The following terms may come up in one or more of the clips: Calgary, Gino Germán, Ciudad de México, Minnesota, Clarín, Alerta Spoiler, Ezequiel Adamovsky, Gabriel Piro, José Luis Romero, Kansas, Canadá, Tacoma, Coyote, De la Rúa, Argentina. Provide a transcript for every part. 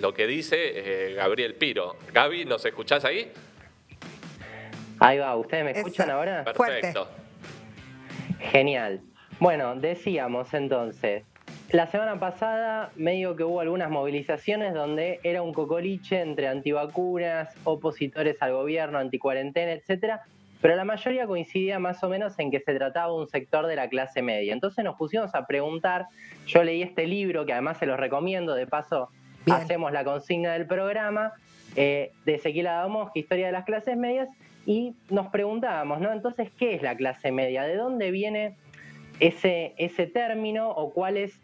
Lo que dice Gabriel Piro. Gaby, ¿nos escuchás ahí? Ahí va, ¿ustedes me escuchan ahora? Perfecto. Fuerte. Genial. Bueno, decíamos entonces, la semana pasada medio que hubo algunas movilizaciones donde era un cocoliche entre antivacunas, opositores al gobierno, anticuarentena, etcétera, pero la mayoría coincidía más o menos en que se trataba un sector de la clase media. Entonces nos pusimos a preguntar, yo leí este libro que además se los recomiendo, de paso... Bien. Hacemos la consigna del programa de Ezequiel Adamovsky, Historia de las Clases Medias, y nos preguntábamos, ¿no? Entonces, ¿qué es la clase media? ¿De dónde viene ese término o cuál es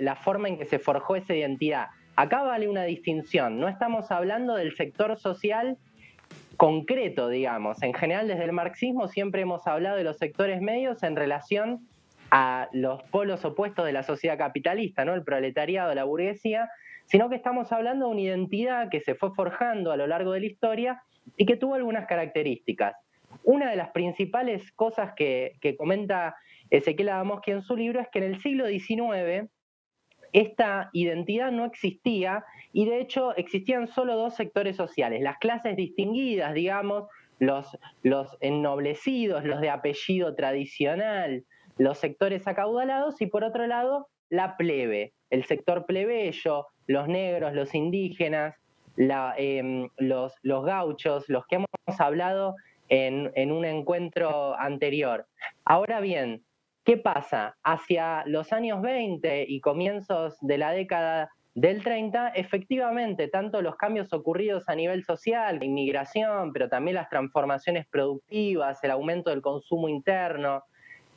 la forma en que se forjó esa identidad? Acá vale una distinción, no estamos hablando del sector social concreto, digamos. En general, desde el marxismo siempre hemos hablado de los sectores medios en relación a los polos opuestos de la sociedad capitalista, ¿no? El proletariado, la burguesía, sino que estamos hablando de una identidad que se fue forjando a lo largo de la historia y que tuvo algunas características. Una de las principales cosas que comenta Ezequiel Adamovsky en su libro es que en el siglo XIX esta identidad no existía y de hecho existían solo dos sectores sociales, las clases distinguidas, digamos, los ennoblecidos, los de apellido tradicional, los sectores acaudalados y por otro lado la plebe, el sector plebeyo, los negros, los indígenas, los gauchos, los que hemos hablado en un encuentro anterior. Ahora bien, ¿qué pasa? Hacia los años 20 y comienzos de la década del 30, efectivamente, tanto los cambios ocurridos a nivel social, la inmigración, pero también las transformaciones productivas, el aumento del consumo interno,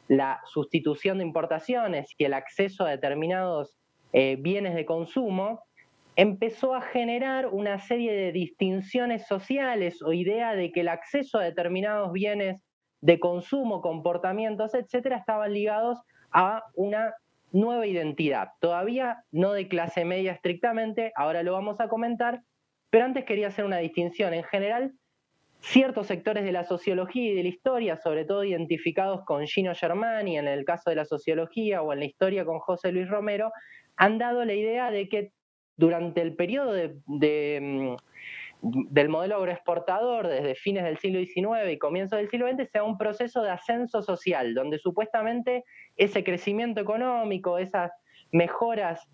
la sustitución de importaciones y el acceso a determinados bienes de consumo, empezó a generar una serie de distinciones sociales o idea de que el acceso a determinados bienes de consumo, comportamientos, etcétera, estaban ligados a una nueva identidad. Todavía no de clase media estrictamente, ahora lo vamos a comentar, pero antes quería hacer una distinción. En general, ciertos sectores de la sociología y de la historia, sobre todo identificados con Gino Germán y en el caso de la sociología o en la historia con José Luis Romero, han dado la idea de que durante el periodo del modelo agroexportador, desde fines del siglo XIX y comienzos del siglo XX, se da un proceso de ascenso social, donde supuestamente ese crecimiento económico, esas mejoras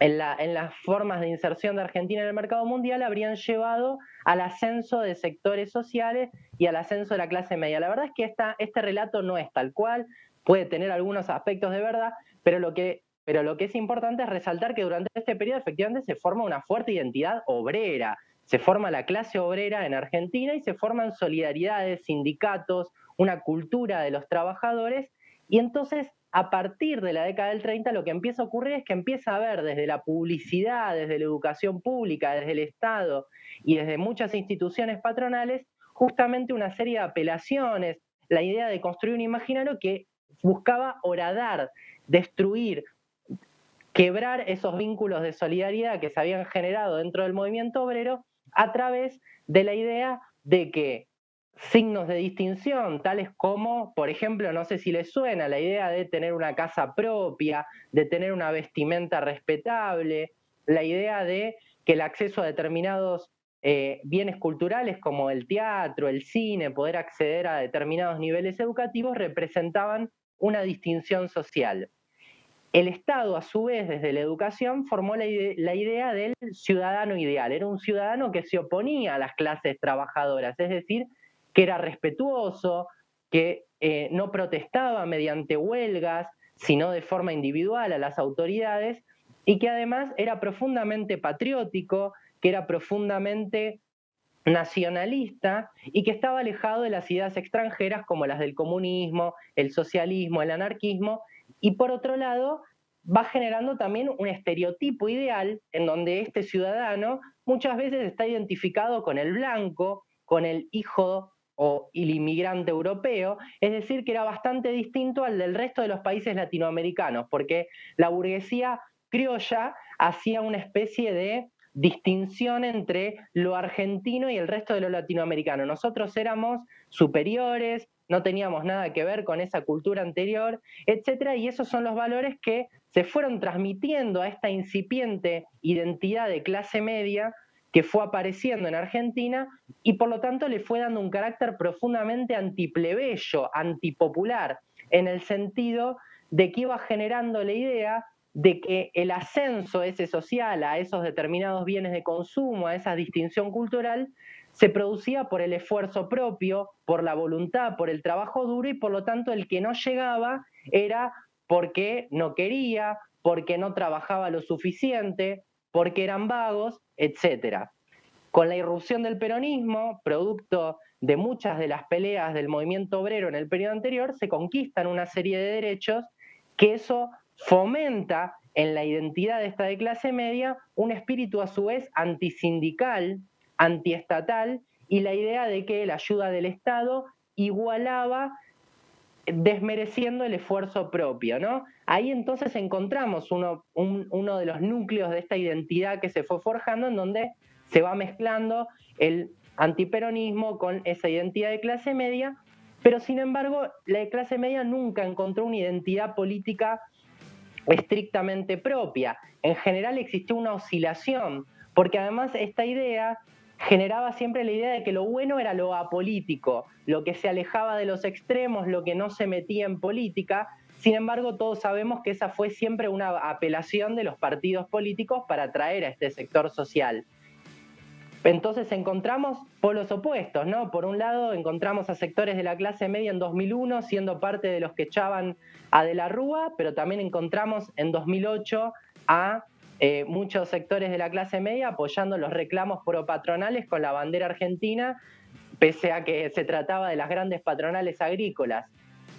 en las formas de inserción de Argentina en el mercado mundial habrían llevado al ascenso de sectores sociales y al ascenso de la clase media. La verdad es que este relato no es tal cual, puede tener algunos aspectos de verdad, pero lo que es importante es resaltar que durante este periodo efectivamente se forma una fuerte identidad obrera, se forma la clase obrera en Argentina y se forman solidaridades, sindicatos, una cultura de los trabajadores y entonces a partir de la década del 30 lo que empieza a ocurrir es que empieza a haber desde la publicidad, desde la educación pública, desde el Estado y desde muchas instituciones patronales, justamente una serie de apelaciones, la idea de construir un imaginario que buscaba horadar, destruir, quebrar esos vínculos de solidaridad que se habían generado dentro del movimiento obrero a través de la idea de que signos de distinción, tales como, por ejemplo, no sé si les suena, la idea de tener una casa propia, de tener una vestimenta respetable, la idea de que el acceso a determinados bienes culturales como el teatro, el cine, poder acceder a determinados niveles educativos, representaban una distinción social. El Estado, a su vez, desde la educación, formó la idea del ciudadano ideal. Era un ciudadano que se oponía a las clases trabajadoras, es decir, que era respetuoso, que no protestaba mediante huelgas, sino de forma individual a las autoridades, y que además era profundamente patriótico, que era profundamente nacionalista y que estaba alejado de las ideas extranjeras como las del comunismo, el socialismo, el anarquismo, y por otro lado va generando también un estereotipo ideal en donde este ciudadano muchas veces está identificado con el blanco, con el hijo o el inmigrante europeo, es decir, que era bastante distinto al del resto de los países latinoamericanos, porque la burguesía criolla hacía una especie de distinción entre lo argentino y el resto de lo latinoamericano. Nosotros éramos superiores, no teníamos nada que ver con esa cultura anterior, etcétera, y esos son los valores que se fueron transmitiendo a esta incipiente identidad de clase media que fue apareciendo en Argentina y por lo tanto le fue dando un carácter profundamente antiplebeyo, antipopular, en el sentido de que iba generando la idea de que el ascenso ese social a esos determinados bienes de consumo, a esa distinción cultural, se producía por el esfuerzo propio, por la voluntad, por el trabajo duro, y por lo tanto el que no llegaba era porque no quería, porque no trabajaba lo suficiente, porque eran vagos, etc. Con la irrupción del peronismo, producto de muchas de las peleas del movimiento obrero en el periodo anterior, se conquistan una serie de derechos que eso fomenta en la identidad esta de clase media un espíritu a su vez antisindical, antiestatal, y la idea de que la ayuda del Estado igualaba desmereciendo el esfuerzo propio, ¿no? Ahí entonces encontramos uno de los núcleos de esta identidad que se fue forjando, en donde se va mezclando el antiperonismo con esa identidad de clase media, pero sin embargo la clase media nunca encontró una identidad política estrictamente propia. En general existió una oscilación, porque además esta idea generaba siempre la idea de que lo bueno era lo apolítico, lo que se alejaba de los extremos, lo que no se metía en política. Sin embargo, todos sabemos que esa fue siempre una apelación de los partidos políticos para atraer a este sector social. Entonces encontramos polos opuestos, ¿no? Por un lado encontramos a sectores de la clase media en 2001 siendo parte de los que echaban a De la Rúa, pero también encontramos en 2008 a muchos sectores de la clase media apoyando los reclamos propatronales con la bandera argentina, pese a que se trataba de las grandes patronales agrícolas.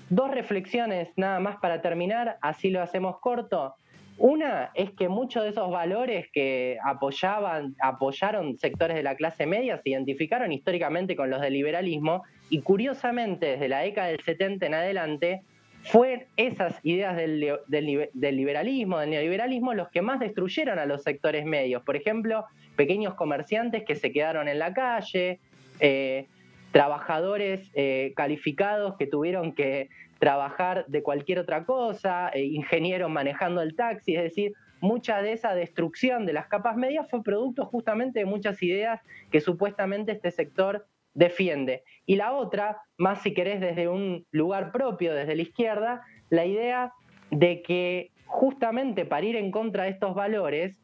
Dos reflexiones nada más para terminar, así lo hacemos corto. Una es que muchos de esos valores que apoyaron sectores de la clase media se identificaron históricamente con los del liberalismo, y curiosamente desde la década del 70 en adelante fue esas ideas del neoliberalismo los que más destruyeron a los sectores medios. Por ejemplo, pequeños comerciantes que se quedaron en la calle, trabajadores calificados que tuvieron que trabajar de cualquier otra cosa, ingenieros manejando el taxi, es decir, mucha de esa destrucción de las capas medias fue producto justamente de muchas ideas que supuestamente este sector defiende. Y la otra, más si querés desde un lugar propio, desde la izquierda, la idea de que justamente para ir en contra de estos valores,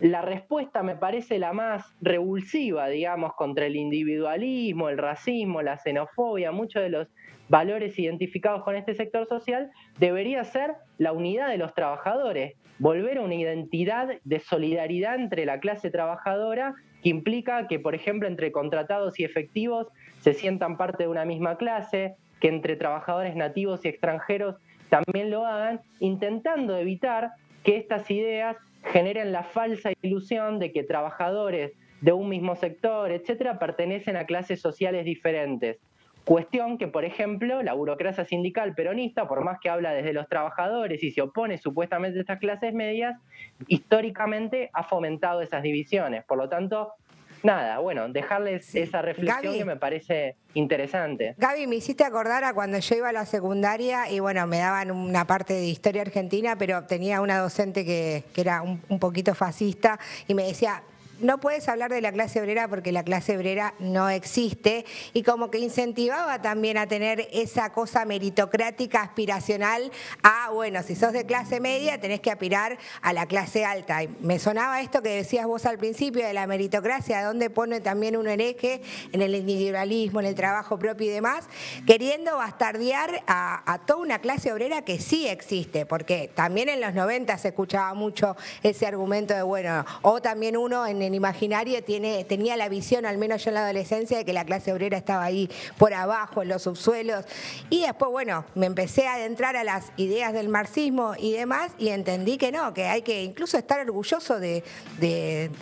la respuesta me parece la más revulsiva, digamos, contra el individualismo, el racismo, la xenofobia, muchos de los valores identificados con este sector social, debería ser la unidad de los trabajadores, volver a una identidad de solidaridad entre la clase trabajadora, que implica que, por ejemplo, entre contratados y efectivos se sientan parte de una misma clase, que entre trabajadores nativos y extranjeros también lo hagan, intentando evitar que estas ideas generen la falsa ilusión de que trabajadores de un mismo sector, etcétera, pertenecen a clases sociales diferentes. Cuestión que, por ejemplo, la burocracia sindical peronista, por más que habla desde los trabajadores y se opone supuestamente a estas clases medias, históricamente ha fomentado esas divisiones. Por lo tanto, nada, bueno, dejarles esa reflexión, Gaby, que me parece interesante. Gaby, me hiciste acordar a cuando yo iba a la secundaria y bueno, me daban una parte de historia argentina, pero tenía una docente que era un poquito fascista y me decía: no puedes hablar de la clase obrera porque la clase obrera no existe, y como que incentivaba también a tener esa cosa meritocrática aspiracional a, bueno, si sos de clase media tenés que aspirar a la clase alta. Y me sonaba esto que decías vos al principio de la meritocracia, donde pone también uno en eje en el individualismo, en el trabajo propio y demás, queriendo bastardear a toda una clase obrera que sí existe, porque también en los 90 se escuchaba mucho ese argumento de, bueno, o también uno en el imaginario tenía la visión, al menos yo en la adolescencia, de que la clase obrera estaba ahí por abajo, en los subsuelos. Y después, bueno, me empecé a adentrar a las ideas del marxismo y demás y entendí que no, que hay que incluso estar orgulloso de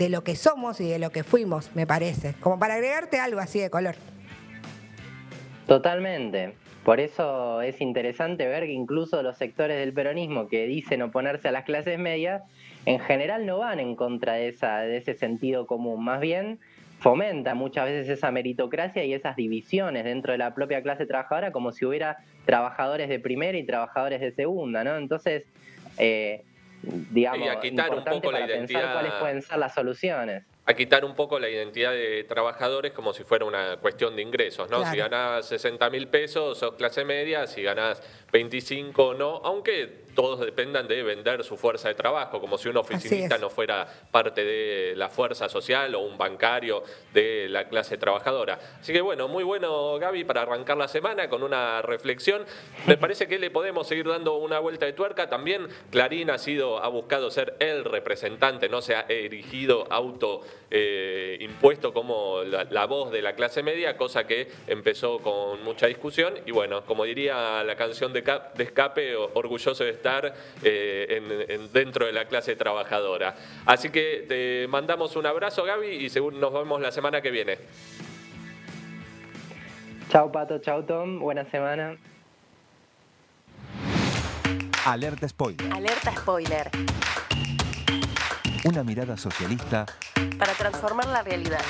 lo que somos y de lo que fuimos, me parece. Como para agregarte algo así de color. Totalmente. Por eso es interesante ver que incluso los sectores del peronismo que dicen oponerse a las clases medias, en general no van en contra de ese sentido común, más bien fomenta muchas veces esa meritocracia y esas divisiones dentro de la propia clase trabajadora, como si hubiera trabajadores de primera y trabajadores de segunda, ¿no? Entonces, digamos, a quitar un poco la identidad, cuáles pueden ser las soluciones. A quitar un poco la identidad de trabajadores como si fuera una cuestión de ingresos, ¿no? Claro. Si ganás 60.000 pesos, sos clase media, si ganás 25, no, aunque todos dependan de vender su fuerza de trabajo, como si un oficinista no fuera parte de la fuerza social o un bancario de la clase trabajadora. Así que bueno, muy bueno, Gaby, para arrancar la semana con una reflexión. Me parece que le podemos seguir dando una vuelta de tuerca. También Clarín ha buscado ser el representante, no se ha erigido impuesto como la voz de la clase media, cosa que empezó con mucha discusión. Y bueno, como diría la canción de Escape, orgulloso de estar dentro de la clase trabajadora. Así que te mandamos un abrazo, Gaby, y seguro nos vemos la semana que viene. Chau, Pato, chau, Tom, buena semana. Alerta Spoiler. Alerta Spoiler. Una mirada socialista para transformar la realidad.